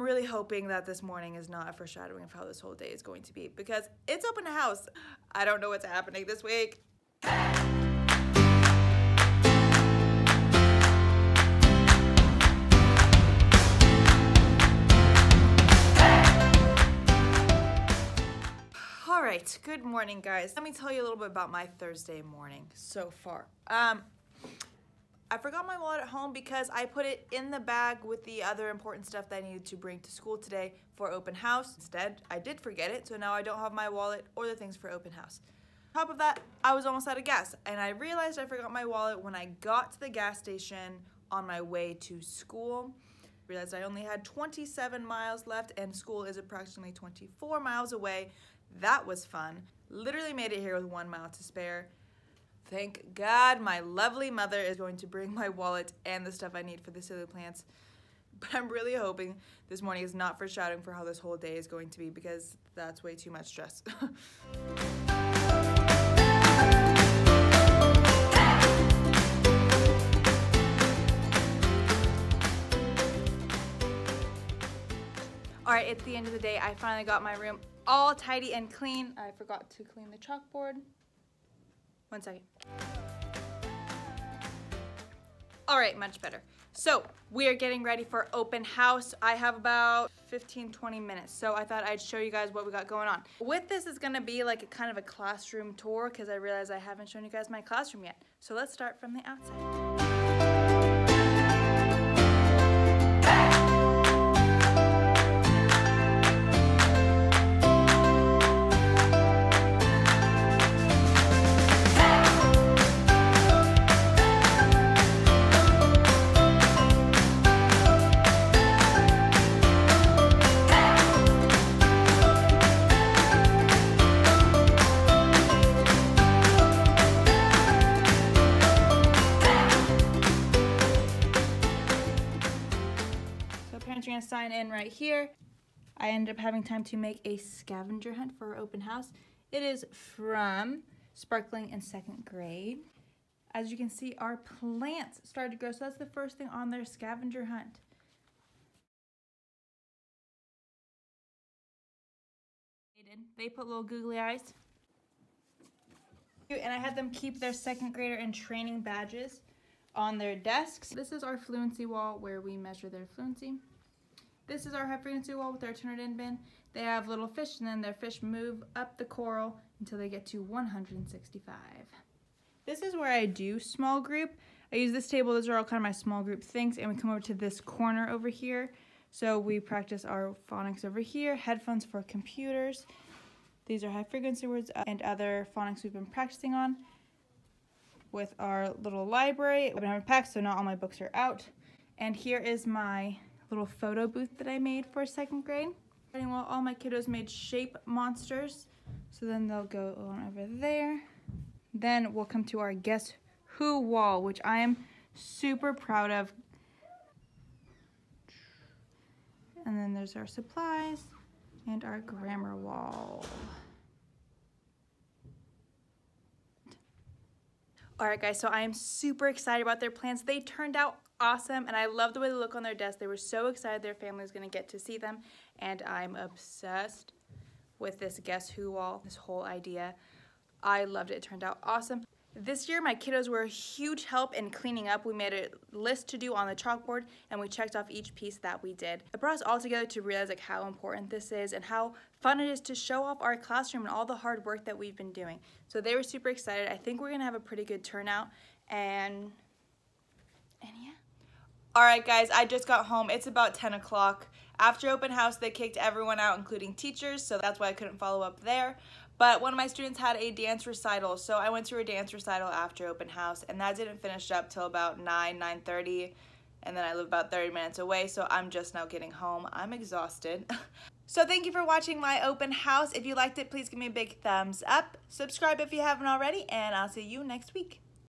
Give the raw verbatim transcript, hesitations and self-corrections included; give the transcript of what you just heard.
I'm really hoping that this morning is not a foreshadowing of how this whole day is going to be, because it's open house. I don't know what's happening this week. All right, good morning, guys. Let me tell you a little bit about my Thursday morning so far. Um, I forgot my wallet at home because I put it in the bag with the other important stuff that I needed to bring to school today for open house. Instead, I did forget it, so now I don't have my wallet or the things for open house. On top of that, I was almost out of gas, and I realized I forgot my wallet when I got to the gas station on my way to school. Realized I only had twenty-seven miles left, and school is approximately twenty-four miles away. That was fun. Literally made it here with one mile to spare. Thank God my lovely mother is going to bring my wallet and the stuff I need for the silly plants. But I'm really hoping this morning is not foreshadowing for how this whole day is going to be, because that's way too much stress. All right, it's the end of the day. I finally got my room all tidy and clean. I forgot to clean the chalkboard. One second. All right, much better. So we are getting ready for open house. I have about fifteen, twenty minutes. So I thought I'd show you guys what we got going on. With this is gonna be like a kind of a classroom tour, because I realize I haven't shown you guys my classroom yet. So let's start from the outside. Gonna sign in right here. I ended up having time to make a scavenger hunt for our open house. It is from Sparkling in second grade. As you can see, our plants started to grow, so that's the first thing on their scavenger hunt. They did. They put little googly eyes. And I had them keep their second grader and training badges on their desks. This is our fluency wall where we measure their fluency. This is our high frequency wall with our Turnitin bin. They have little fish, and then their fish move up the coral until they get to one hundred sixty-five. This is where I do small group. I use this table. Those are all kind of my small group things. And we come over to this corner over here. So we practice our phonics over here, headphones for computers. These are high frequency words and other phonics we've been practicing on. With our little library, I've been unpacked, so not all my books are out. And here is my little photo booth that I made for second grade. And well, all my kiddos made shape monsters. So then they'll go on over there. Then we'll come to our Guess Who wall, which I am super proud of. And then there's our supplies and our grammar wall. All right, guys, so I am super excited about their plans. They turned out awesome, and I love the way they look on their desk. They were so excited their family was gonna get to see them, and I'm obsessed with this Guess Who wall, this whole idea. I loved it, it turned out awesome. This year, my kiddos were a huge help in cleaning up. We made a list to do on the chalkboard, and we checked off each piece that we did. It brought us all together to realize like how important this is and how fun it is to show off our classroom and all the hard work that we've been doing. So they were super excited. I think we're gonna have a pretty good turnout, and, and yeah. All right, guys, I just got home. It's about ten o'clock. After open house, they kicked everyone out, including teachers, so that's why I couldn't follow up there. But one of my students had a dance recital, so I went to a dance recital after open house, and that didn't finish up till about nine, nine thirty, and then I live about thirty minutes away, so I'm just now getting home. I'm exhausted. So thank you for watching my open house. If you liked it, please give me a big thumbs up. Subscribe if you haven't already, and I'll see you next week.